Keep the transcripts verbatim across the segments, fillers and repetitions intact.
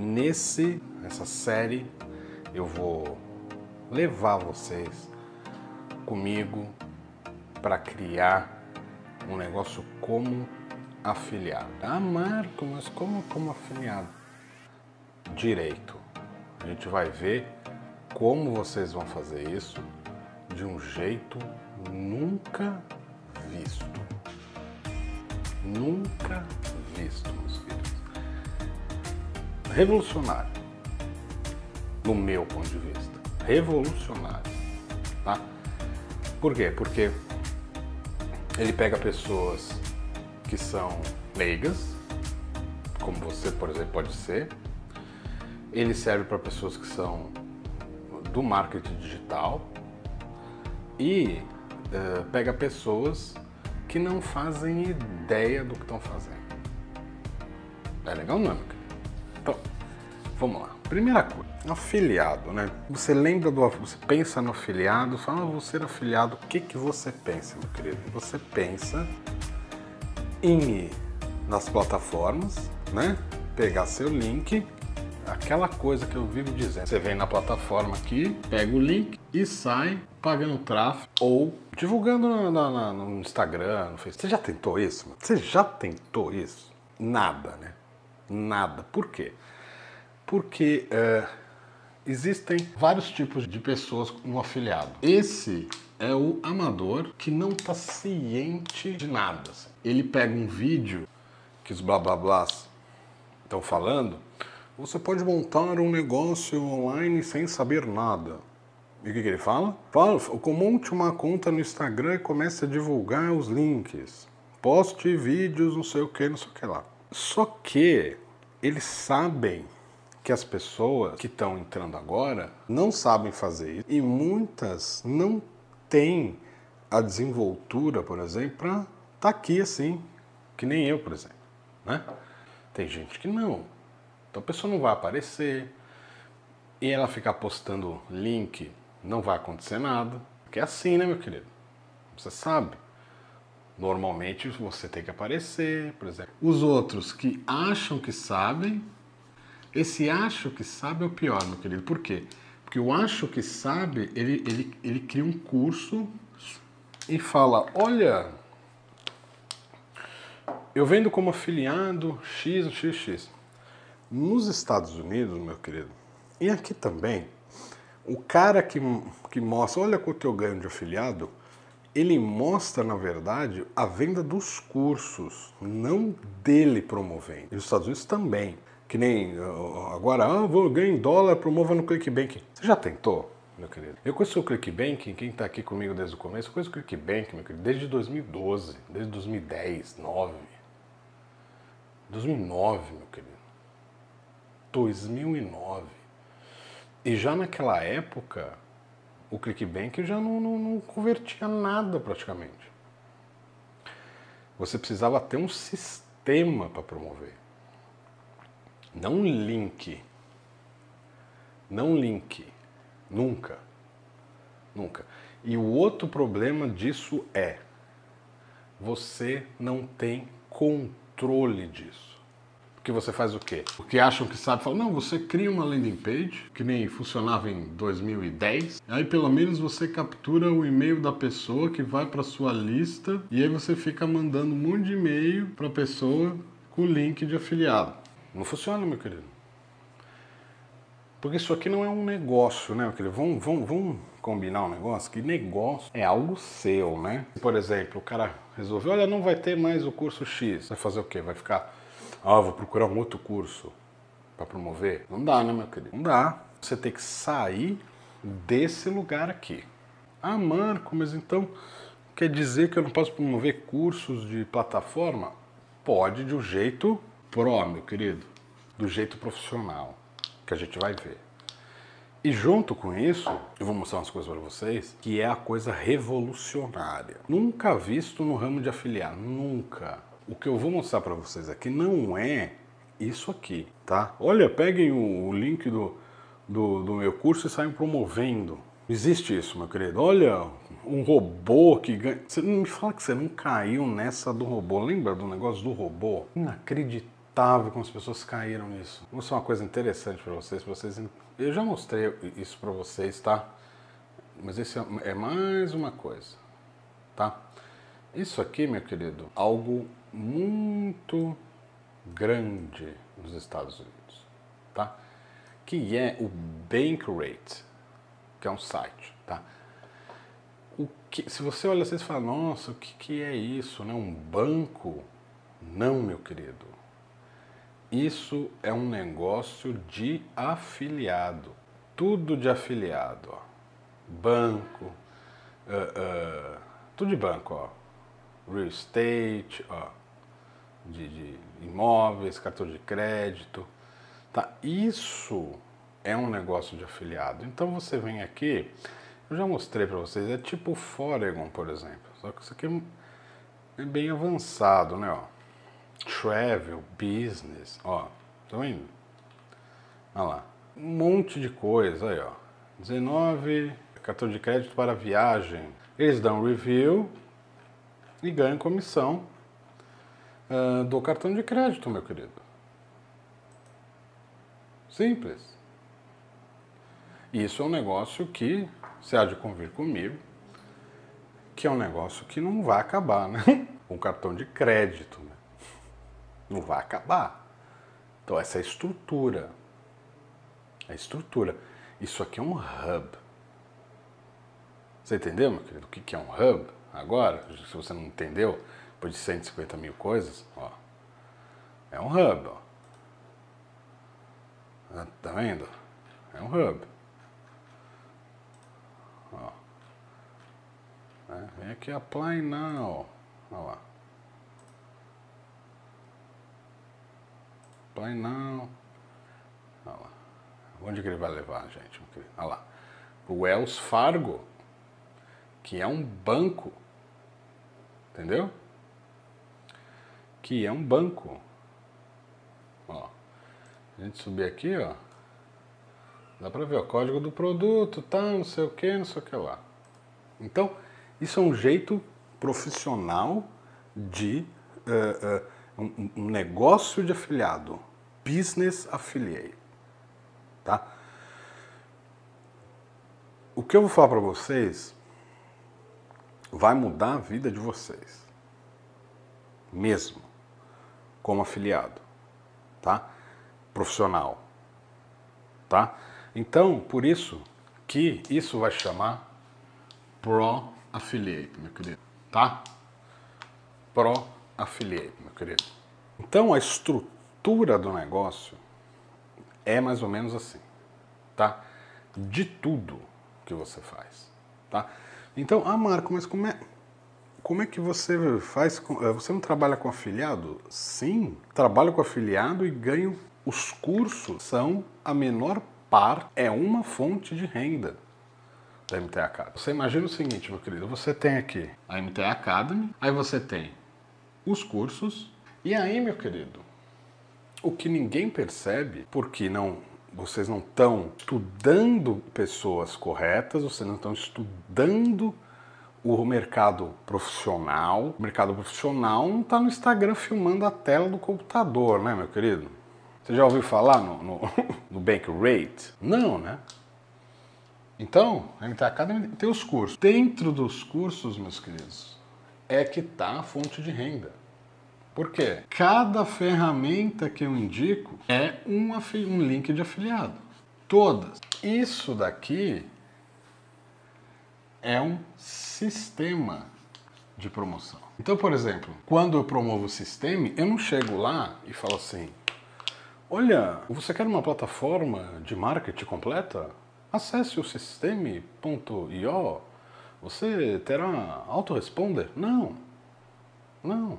Nesse, nessa série eu vou levar vocês comigo para criar um negócio como afiliado. Ah, Marco, mas como, como afiliado? Direito. A gente vai ver como vocês vão fazer isso de um jeito nunca visto. Nunca visto, meus filhos. Revolucionário, no meu ponto de vista. Revolucionário, tá? Por quê? Porque ele pega pessoas que são leigas, como você, por exemplo, pode ser. Ele serve para pessoas que são do marketing digital e uh, pega pessoas que não fazem ideia do que estão fazendo. É legal, não é? Então, vamos lá. Primeira coisa, afiliado, né? Você lembra do... você pensa no afiliado, fala, ah, vou ser afiliado, o que que você pensa, meu querido? Você pensa em ir nas plataformas, né? Pegar seu link, aquela coisa que eu vivo dizendo. Você vem na plataforma aqui, pega o link e sai pagando tráfego ou divulgando no, no, no Instagram, no Facebook. Você já tentou isso? Mano? Você já tentou isso? Nada, né? Nada. Por quê? Porque uh, existem vários tipos de pessoas no afiliado. Esse é o amador que não tá ciente de nada. Assim. Ele pega um vídeo que os blá blá blás estão falando. Você pode montar um negócio online sem saber nada. E o que, que ele fala? Fala, monte uma conta no Instagram e comece a divulgar os links. Poste vídeos, não sei o que, não sei o que lá. Só que eles sabem que as pessoas que estão entrando agora não sabem fazer isso. E muitas não têm a desenvoltura, por exemplo, para estar tá aqui assim. Que nem eu, por exemplo. Né? Tem gente que não. Então a pessoa não vai aparecer e ela ficar postando link, não vai acontecer nada. Porque é assim, né, meu querido? Você sabe. Normalmente você tem que aparecer, por exemplo. Os outros que acham que sabem, esse acho que sabe é o pior, meu querido. Por quê? Porque o acho que sabe, ele, ele, ele cria um curso e fala, olha, eu vendo como afiliado xis, xis, xis. Nos Estados Unidos, meu querido, e aqui também, o cara que, que mostra, olha quanto eu ganho de afiliado, ele mostra, na verdade, a venda dos cursos, não dele promovendo. E os Estados Unidos também, que nem agora, ah, vou ganhar em dólar, promova no Clickbank. Você já tentou, meu querido? Eu conheço o Clickbank, quem está aqui comigo desde o começo, eu conheço o Clickbank, meu querido, desde dois mil e doze, desde dois mil e dez, dois mil e nove, dois mil e nove, meu querido. dois mil e nove. E já naquela época, o Clickbank já não, não, não convertia nada praticamente. Você precisava ter um sistema para promover. Não link. Não link. Nunca. Nunca. E o outro problema disso é, você não tem controle disso. Que você faz o quê? O que acham que sabe, fala, não, você cria uma landing page, que nem funcionava em dois mil e dez, aí pelo menos você captura o e-mail da pessoa que vai para sua lista e aí você fica mandando um monte de e-mail para a pessoa com o link de afiliado. Não funciona, meu querido. Porque isso aqui não é um negócio, né, meu querido? Vamos, vamos, vamos combinar um negócio? Que negócio é algo seu, né? Por exemplo, o cara resolveu, olha, não vai ter mais o curso X. Vai fazer o quê? Vai ficar... ah, vou procurar um outro curso para promover? Não dá, né, meu querido? Não dá. Você tem que sair desse lugar aqui. Ah, Marco, mas então quer dizer que eu não posso promover cursos de plataforma? Pode, de um jeito pró, meu querido. Do jeito profissional, que a gente vai ver. E junto com isso, eu vou mostrar umas coisas para vocês, que é a coisa revolucionária. Nunca visto no ramo de afiliado. Nunca. O que eu vou mostrar para vocês aqui não é isso aqui, tá? Olha, peguem o link do, do, do meu curso e saiam promovendo. Existe isso, meu querido. Olha, um robô que ganha... Você não me fala que você não caiu nessa do robô. Lembra do negócio do robô? Inacreditável. notável como as pessoas caíram nisso. Vou mostrar uma coisa interessante para vocês, vocês. Eu já mostrei isso para vocês, tá? Mas isso é mais uma coisa, tá? Isso aqui, meu querido, algo muito grande nos Estados Unidos, tá? Que é o Bankrate, que é um site, tá? O que, se você olha assim e fala, nossa, o que, que é isso, né? Um banco? Não, meu querido. Isso é um negócio de afiliado. Tudo de afiliado, ó. Banco, uh, uh, tudo de banco, ó. Real estate, ó. De, de imóveis, cartão de crédito, tá? Isso é um negócio de afiliado. Então você vem aqui, eu já mostrei para vocês, é tipo o Foregon, por exemplo, só que isso aqui é bem avançado, né, ó. Travel, business, ó, estão indo? Olha lá, um monte de coisa aí, ó. dezenove, cartão de crédito para viagem. Eles dão review e ganham comissão Uh, do cartão de crédito, meu querido. Simples. Isso é um negócio que, você há de convir comigo, que é um negócio que não vai acabar, né? Um cartão de crédito, né? Não vai acabar. Então essa é a estrutura. A estrutura. Isso aqui é um hub. Você entendeu, meu querido, o que é um hub? Agora, se você não entendeu, depois de cento e cinquenta mil coisas, ó. É um hub, ó. Tá vendo? É um hub. Ó. É, vem aqui, apply now. Olha lá. Apply now. Olha lá. Onde que ele vai levar, gente? Olha lá. O Wells Fargo, que é um banco. Entendeu? Que é um banco. Ó, a gente subir aqui, ó, dá pra ver o código do produto, tá, não sei o que, não sei o que lá. Então, isso é um jeito profissional de uh, uh, um, um negócio de afiliado, business affiliate, tá? O que eu vou falar pra vocês vai mudar a vida de vocês, mesmo. Como afiliado, tá? Profissional, tá? Então, por isso que isso vai chamar Pro Affiliate, meu querido, tá? Pro Affiliate, meu querido. Então, a estrutura do negócio é mais ou menos assim, tá? De tudo que você faz, tá? Então, ah, Marco, mas como é... Como é que você faz? Você não trabalha com afiliado? Sim, trabalho com afiliado e ganho. Os cursos são a menor parte, é uma fonte de renda da M T A Academy. Você imagina o seguinte, meu querido, você tem aqui a M T A Academy, aí você tem os cursos, e aí, meu querido, o que ninguém percebe, porque não, vocês não estão estudando pessoas corretas, vocês não estão estudando o mercado profissional. O mercado profissional não está no Instagram filmando a tela do computador, né, meu querido? Você já ouviu falar no, no, no Bankrate? Não, né? Então, a M T A Academy tem os cursos. Dentro dos cursos, meus queridos, é que está a fonte de renda. Por quê? Cada ferramenta que eu indico é um, um link de afiliado. Todas. Isso daqui é um sistema de promoção. Então, por exemplo, quando eu promovo o sistema, eu não chego lá e falo assim, olha, você quer uma plataforma de marketing completa? Acesse o sistema ponto i o, você terá autoresponder. Não, não,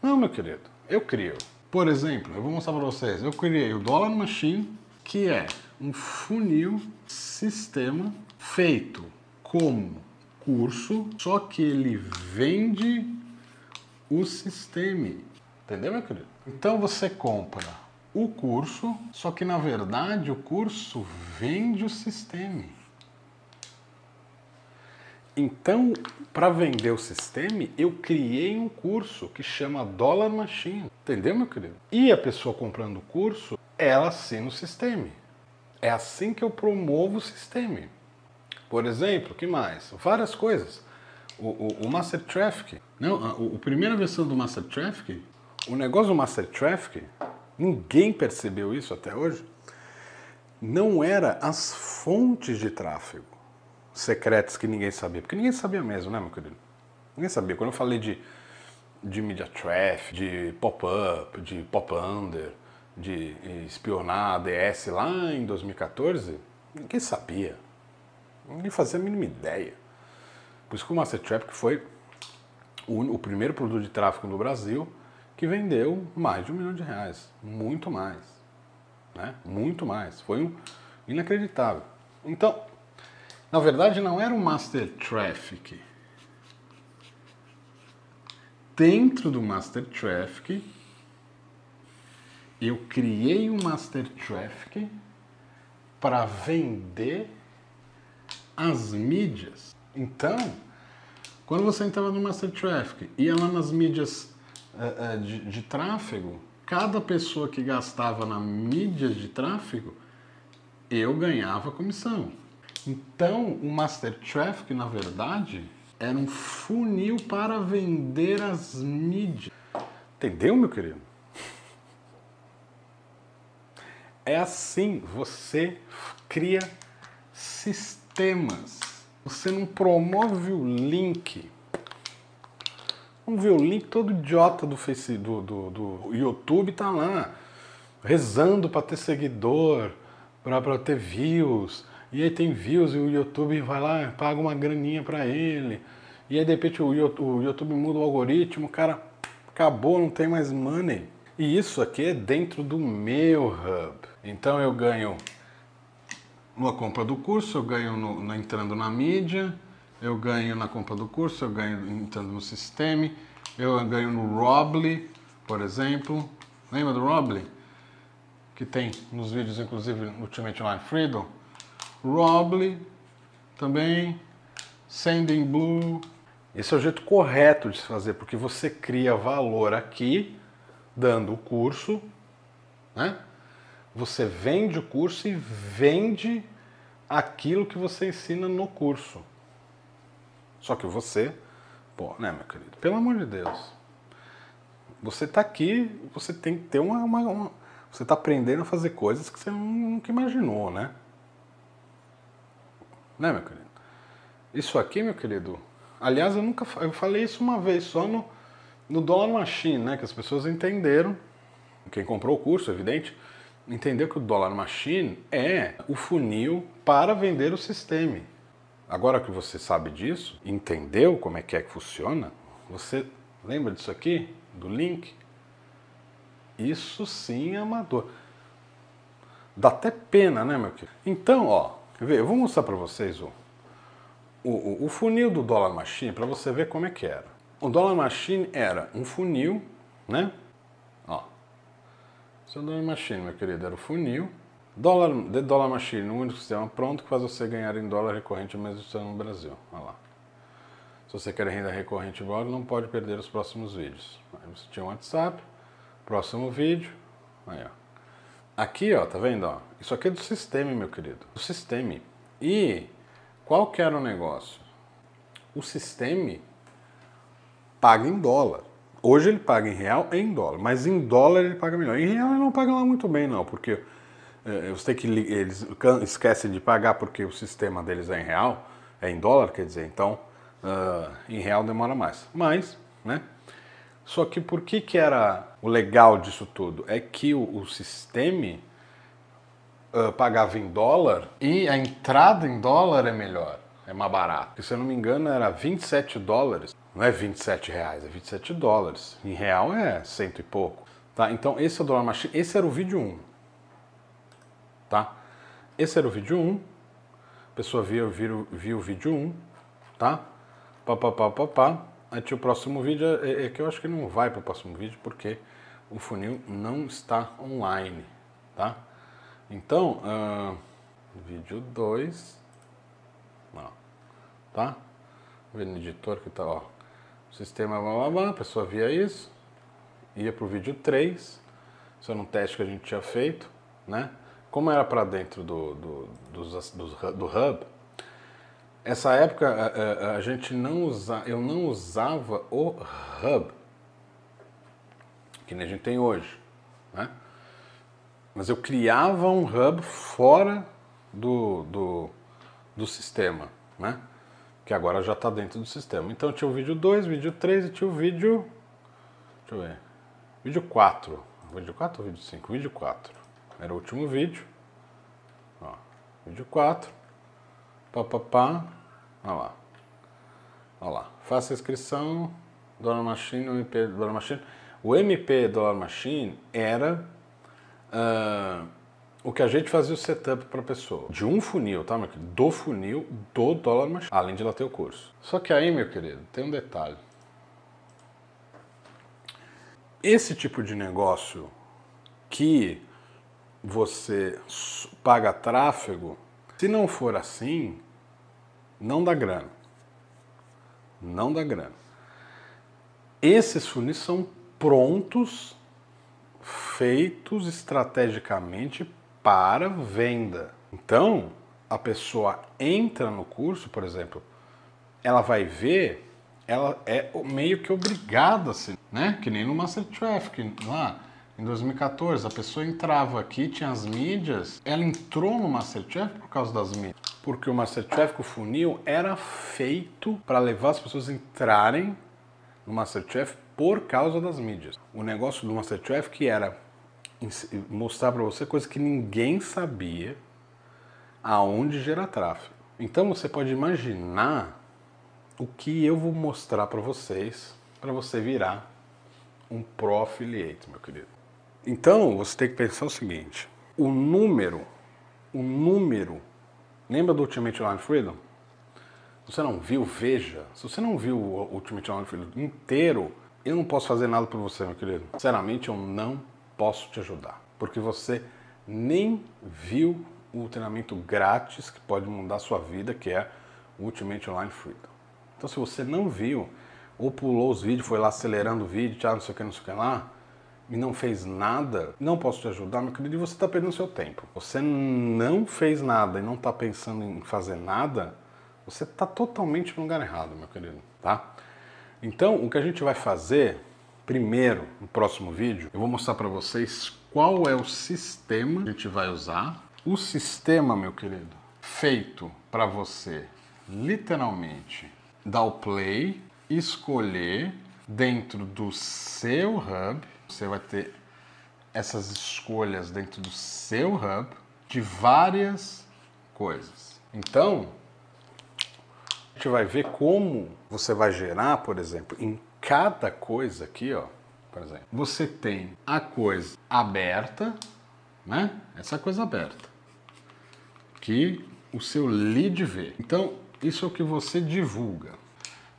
não, meu querido, eu crio. Por exemplo, eu vou mostrar para vocês, eu criei o Dollar Machine, que é um funil sistema feito como curso, só que ele vende o sistema. Entendeu, meu querido? Então você compra o curso, só que na verdade o curso vende o sistema. Então, para vender o sistema, eu criei um curso que chama Dollar Machine. Entendeu, meu querido? E a pessoa comprando o curso, ela assina o sistema. É assim que eu promovo o sistema. Por exemplo, o que mais? Várias coisas. O, o, o Master Traffic. Não, a, a primeira versão do Master Traffic, o negócio do Master Traffic, ninguém percebeu isso até hoje, não era as fontes de tráfego secretas que ninguém sabia, porque ninguém sabia mesmo, né, meu querido? Ninguém sabia. Quando eu falei de, de media traffic, de pop-up, de pop-under, de espionar A D S lá em dois mil e quatorze, ninguém sabia, ninguém fazia a mínima ideia. Por isso que o Master Traffic foi o, o primeiro produto de tráfego no Brasil que vendeu mais de um milhão de reais, muito mais, né? Muito mais, foi um inacreditável. Então, na verdade, não era um Master Traffic. Dentro do Master Traffic, eu criei um Master Traffic para vender as mídias. Então, quando você entrava no Master Traffic, ia lá nas mídias uh, uh, de, de tráfego, cada pessoa que gastava na mídia de tráfego, eu ganhava comissão. Então, o Master Traffic, na verdade, era um funil para vender as mídias. Entendeu, meu querido? É assim, você cria sistemas. Você não promove o link. Vamos ver o link todo idiota do Facebook, do, do, do YouTube, tá lá, rezando para ter seguidor, para ter views. E aí tem views e o YouTube vai lá, paga uma graninha pra ele. E aí de repente o YouTube muda o algoritmo, o cara acabou, não tem mais money. E isso aqui é dentro do meu hub. Então eu ganho na compra do curso, eu ganho no, no, entrando na mídia, eu ganho na compra do curso, eu ganho entrando no sistema, eu ganho no Robly, por exemplo. Lembra do Robly? Que tem nos vídeos, inclusive, Ultimate Online Freedom. Robly, também, Sending Blue. Esse é o jeito correto de se fazer, porque você cria valor aqui, dando o curso, né? Você vende o curso e vende aquilo que você ensina no curso. Só que você, pô, né, meu querido? Pelo amor de Deus. Você tá aqui, você tem que ter uma... uma, uma você tá aprendendo a fazer coisas que você nunca imaginou, né? Né, meu querido? Isso aqui, meu querido... Aliás, eu nunca eu falei isso uma vez só no, no Dollar Machine, né? Que as pessoas entenderam. Quem comprou o curso, evidente, entendeu que o Dollar Machine é o funil para vender o sistema. Agora que você sabe disso, entendeu como é que é que funciona, você lembra disso aqui? Do link? Isso sim é amador. Dá até pena, né, meu querido? Então, ó... Eu vou mostrar para vocês o, o, o funil do Dollar Machine para você ver como é que era. O Dollar Machine era um funil, né? Ó, esse é o Dollar Machine, meu querido, era o funil. Dollar, The Dollar Machine, um único sistema pronto que faz você ganhar em dólar recorrente mesmo estando no Brasil. Olha lá. Se você quer renda recorrente igual, não pode perder os próximos vídeos. Aí você tinha um WhatsApp, próximo vídeo, aí ó. Aqui, ó, tá vendo? Ó? Isso aqui é do sistema, meu querido. Do sistema. E qual que era o negócio? O sistema paga em dólar. Hoje ele paga em real e em dólar, mas em dólar ele paga melhor. Em real ele não paga lá muito bem, não, porque é, eu sei que eles esquecem de pagar porque o sistema deles é em real, é em dólar, quer dizer, então uh, em real demora mais. Mas, né? Só que por que que era o legal disso tudo? É que o, o sistema uh, pagava em dólar e a entrada em dólar é melhor, é mais barato. Se eu não me engano era vinte e sete dólares, não é vinte e sete reais, é vinte e sete dólares. Em real é cento e pouco. Tá? Então esse é o Dollar Machine, esse era o vídeo um. Tá? Esse era o vídeo um, a pessoa viu, viu, viu o vídeo um, tá? Pá, pá, pá, pá, pá. Até o próximo vídeo, é, é que eu acho que não vai para o próximo vídeo, porque o funil não está online, tá? Então, uh, vídeo dois, tá? ver no editor que tá, ó. O sistema, blá, blá, blá, a pessoa via isso, ia pro vídeo três, isso era um teste que a gente tinha feito, né? Como era para dentro do, do, dos, do, do Hub, essa época a, a, a gente não usa, eu não usava o Hub, que nem a gente tem hoje, né? Mas eu criava um Hub fora do, do, do sistema, né? Que agora já está dentro do sistema. Então tinha o vídeo dois, vídeo três e tinha o vídeo... Deixa eu ver... Vídeo quatro. Vídeo quatro ou vídeo cinco? Vídeo quatro. Era o último vídeo. Ó, vídeo quatro. Pá, pá, pá. Olha lá. Olha lá. Faça a inscrição. Dollar Machine, M P Dollar Machine. O M P Dollar Machine era... Uh, o que a gente fazia o setup para a pessoa. De um funil, tá, meu querido? Do funil do Dollar Machine. Além de ela ter o curso. Só que aí, meu querido, tem um detalhe. Esse tipo de negócio que você paga tráfego, se não for assim, não dá grana. Não dá grana. Esses funis são prontos, feitos estrategicamente para venda. Então, a pessoa entra no curso, por exemplo, ela vai ver, ela é meio que obrigada, assim, né? Que nem no Master Traffic, lá em dois mil e quatorze, a pessoa entrava aqui, tinha as mídias, ela entrou no Master Traffic por causa das mídias, porque o Master Traffic, o funil, era feito para levar as pessoas a entrarem no Master Traffic por causa das mídias. O negócio do Master Traffic era mostrar para você coisas que ninguém sabia aonde gerar tráfego. Então você pode imaginar o que eu vou mostrar para vocês para você virar um pro affiliate, meu querido. Então você tem que pensar o seguinte: o número, o número, lembra do Ultimate Online Freedom? Se você não viu, veja. Se você não viu o Ultimate Online Freedom inteiro, eu não posso fazer nada por você, meu querido. Sinceramente, eu não posso te ajudar. Porque você nem viu o treinamento grátis que pode mudar a sua vida, que é o Ultimate Online Freedom. Então, se você não viu, ou pulou os vídeos, foi lá acelerando o vídeo, tchau, não sei o que, não sei o que lá, e não fez nada, não posso te ajudar, meu querido, e você está perdendo seu tempo. Você não fez nada e não está pensando em fazer nada, você está totalmente no lugar errado, meu querido, tá? Então, o que a gente vai fazer, primeiro, no próximo vídeo, eu vou mostrar para vocês qual é o sistema que a gente vai usar. O sistema, meu querido, feito para você, literalmente, dar o play, escolher dentro do seu hub. Você vai ter essas escolhas dentro do seu hub de várias coisas. Então... a gente vai ver como você vai gerar, por exemplo, em cada coisa aqui, ó, por exemplo, você tem a coisa aberta, né? Essa coisa aberta, que o seu lead vê. Então, isso é o que você divulga.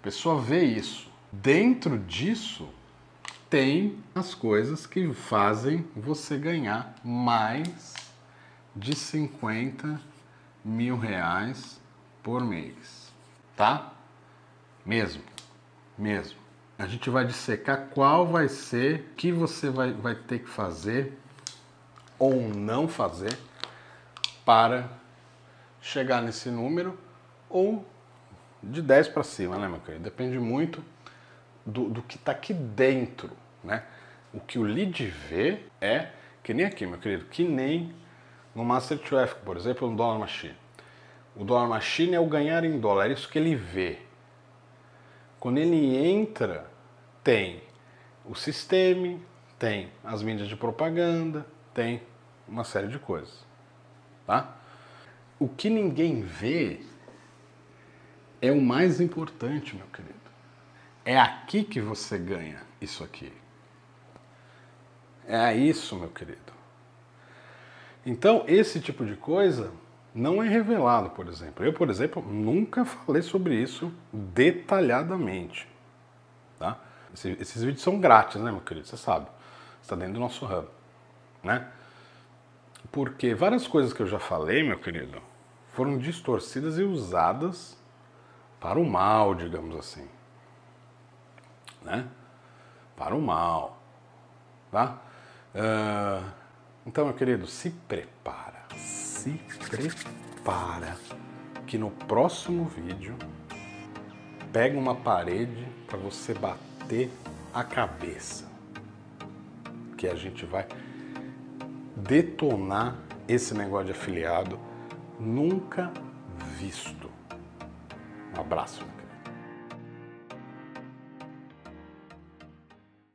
A pessoa vê isso. Dentro disso, tem as coisas que fazem você ganhar mais de cinquenta mil reais por mês. Tá? Mesmo, mesmo. A gente vai dissecar qual vai ser, que você vai, vai ter que fazer ou não fazer para chegar nesse número ou de dez para cima, né, meu querido? Depende muito do, do que está aqui dentro, né? O que o lead vê é, que nem aqui, meu querido, que nem no Master Traffic, por exemplo, no Dollar Machine. O Dollar Machine é o ganhar em dólar, é isso que ele vê. Quando ele entra, tem o sistema, tem as mídias de propaganda, tem uma série de coisas, tá? O que ninguém vê é o mais importante, meu querido. É aqui que você ganha isso aqui. É isso, meu querido. Então, esse tipo de coisa... não é revelado, por exemplo. Eu, por exemplo, nunca falei sobre isso detalhadamente, tá? Esses, esses vídeos são grátis, né, meu querido? Você sabe. Está dentro do nosso hub, né? Porque várias coisas que eu já falei, meu querido, foram distorcidas e usadas para o mal, digamos assim, né? Para o mal, tá? Uh, então, meu querido, se prepara, se prepara, que no próximo vídeo pega uma parede para você bater a cabeça, que a gente vai detonar esse negócio de afiliado nunca visto. Um abraço, meu querido.